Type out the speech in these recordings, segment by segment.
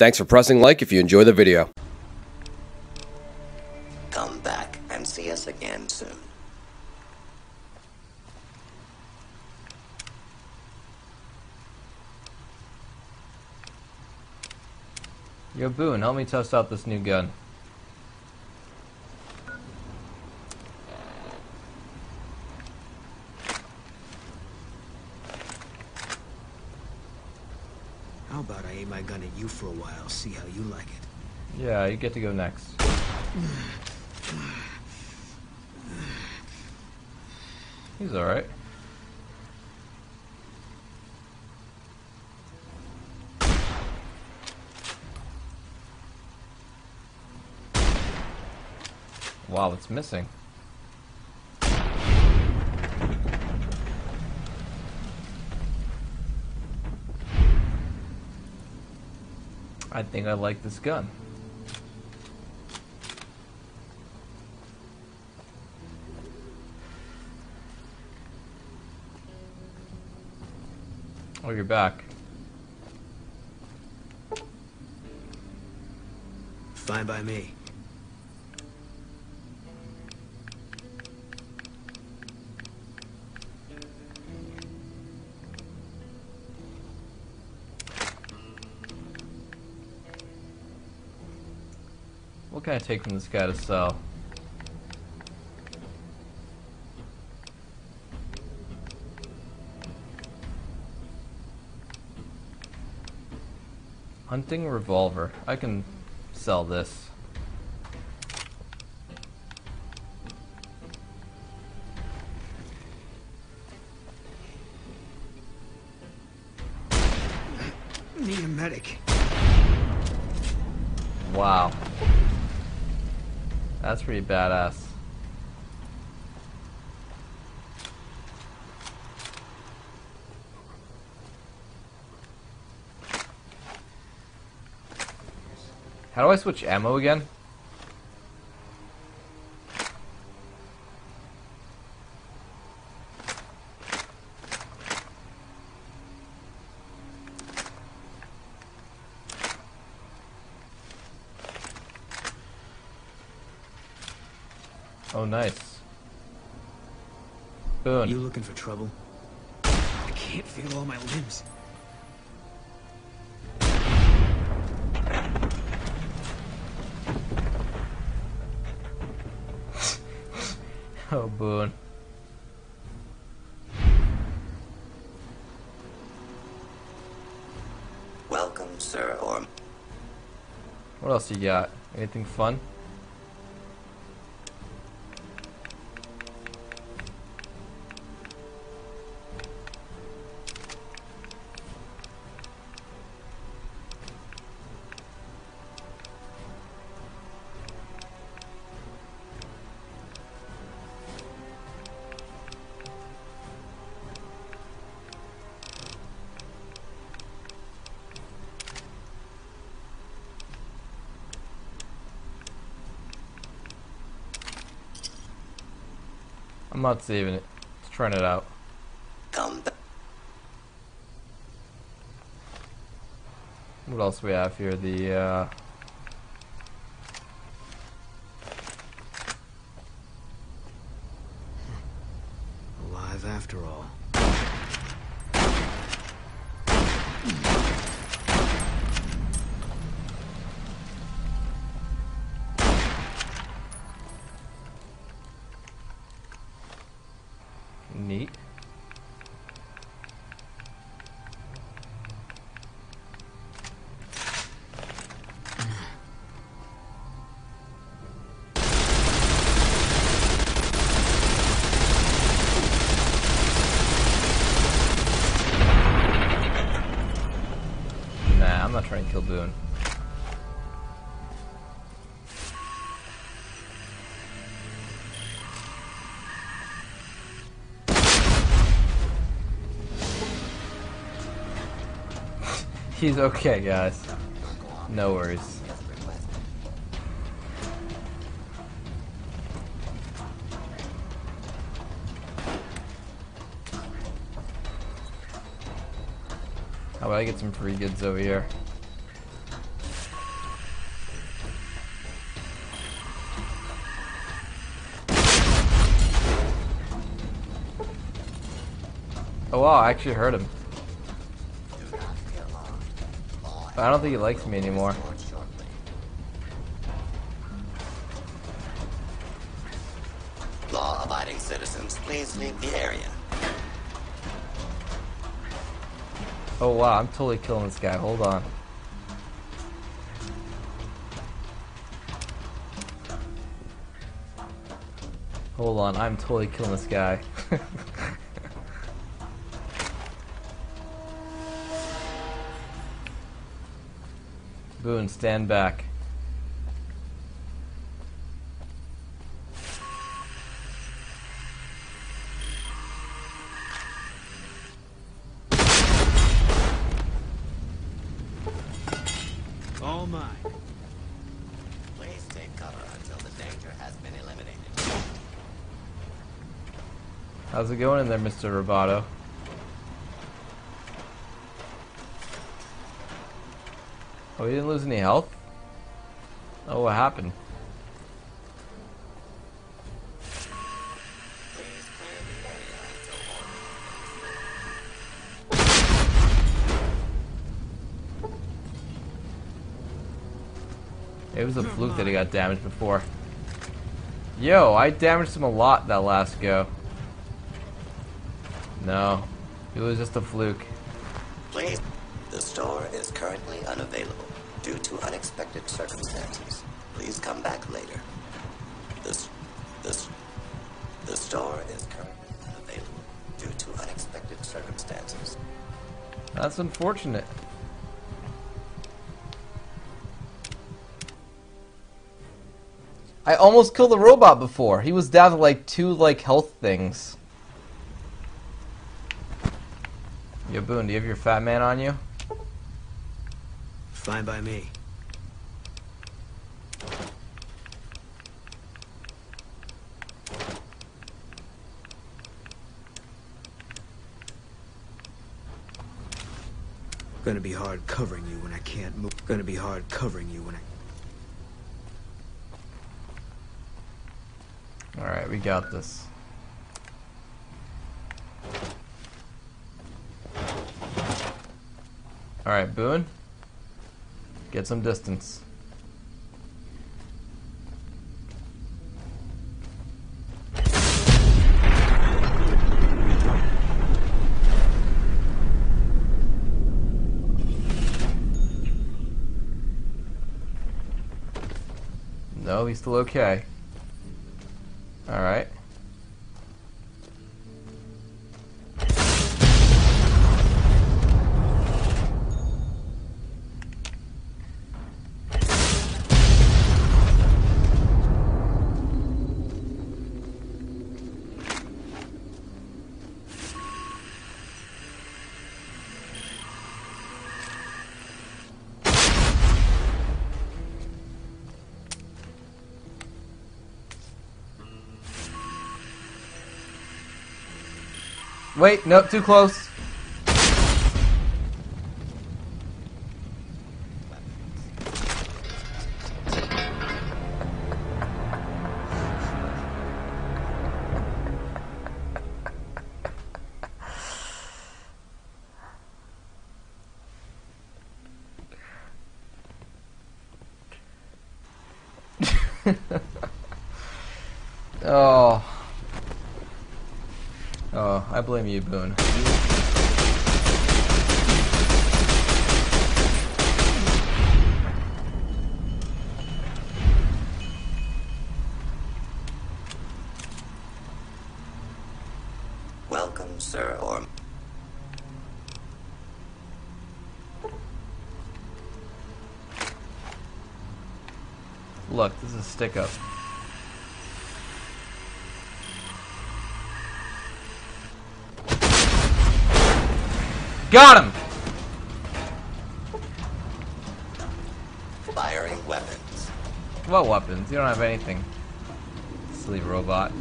Thanks for pressing like if you enjoy the video. Come back and see us again soon. Yo, Boone, help me test out this new gun. How about I aim my gun at you for a while, see how you like it? Yeah, you get to go next. He's alright. Wow, it's missing. I think I like this gun. Oh, you're back. Fine by me. What can I take from this guy to sell? Hunting revolver. I can sell this. Need a medic. Wow. That's pretty badass. How do I switch ammo again? Oh, nice. Boone. You looking for trouble? I can't feel all my limbs. Oh, Boone. Welcome, Sir Orm. What else you got? Anything fun? I'm not saving it. Let's turn it out. What else we have here? The alive after all. Neat. Nah, I'm not trying to kill Boone. He's okay, guys. No worries. How about I get some free goods over here? Oh wow, I actually heard him. But I don't think he likes me anymore. Law-abiding citizens, please leave the area. Oh wow, I'm totally killing this guy. Hold on. Hold on, I'm totally killing this guy. Boone, stand back. All mine. Please take cover until the danger has been eliminated. How's it going in there, Mr. Roboto? Oh, he didn't lose any health? Oh, what happened? It was a fluke that he got damaged before. Yo, I damaged him a lot that last go. No, it was just a fluke. Please. The store is currently unavailable due to unexpected circumstances. Please come back later. The store is currently unavailable due to unexpected circumstances. That's unfortunate. I almost killed the robot before. He was down to like two health things. Yo, Boone, do you have your fat man on you? Fine by me. Gonna be hard covering you when I can't move. Gonna be hard covering you when I... Alright, we got this. Alright, Boone. Get some distance. No, he's still okay. All right. Wait, no, too close. Oh. Oh, I blame you, Boone. Welcome, Sir Orm. Look, this is a stick-up. Got him! Firing weapons. What weapons? You don't have anything. Silly robot.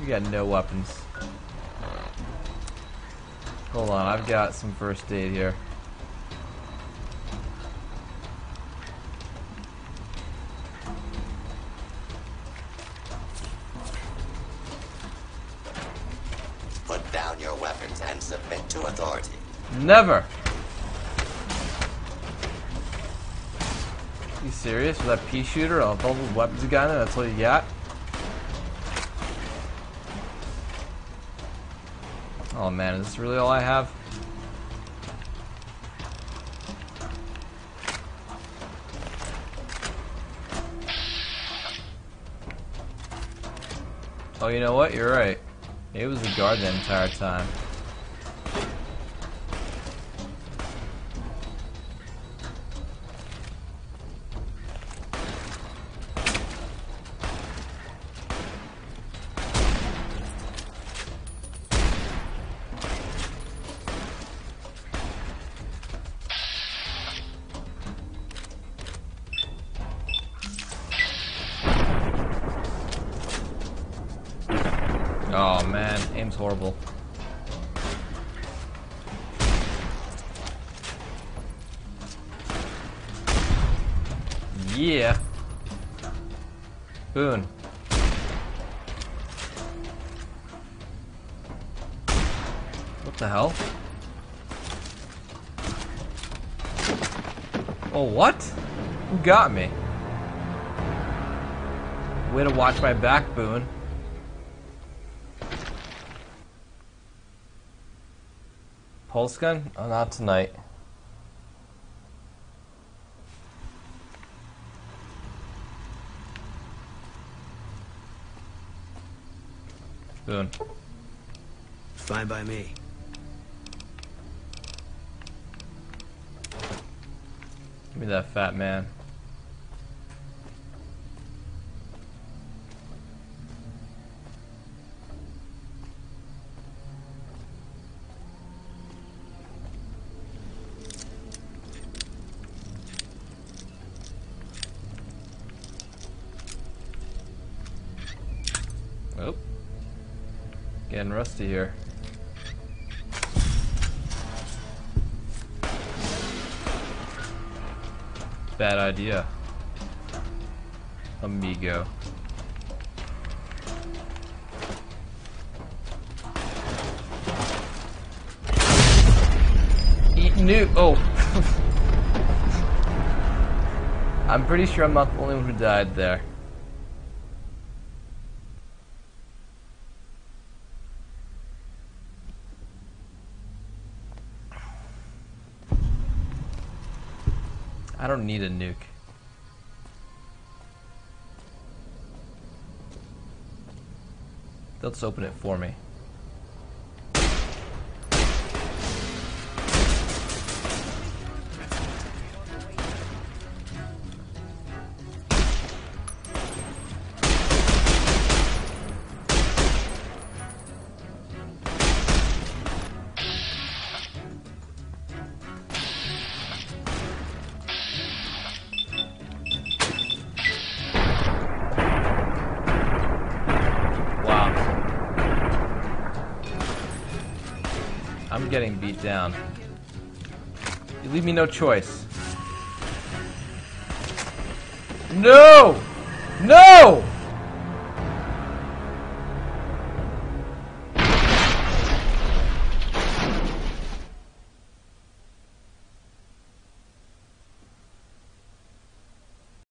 You got no weapons. Hold on, I've got some first aid here. and submit to authority. Never. You serious? With that pea shooter or a double weapons gun, and that's all you got? Oh man, is this really all I have? Oh, you know what? You're right. It was a guard the entire time. Oh man, aim's horrible. Yeah. Boone. What the hell? Oh, what? Who got me? Way to watch my back, Boone. Pulse gun? Oh, not tonight. Boone. Fine by me. Give me that fat man. Oh, getting rusty here. Bad idea, amigo. Eat new. Oh, I'm pretty sure I'm not the only one who died there. I don't need a nuke. Let's open it for me. I'm getting beat down. You leave me no choice. No! No!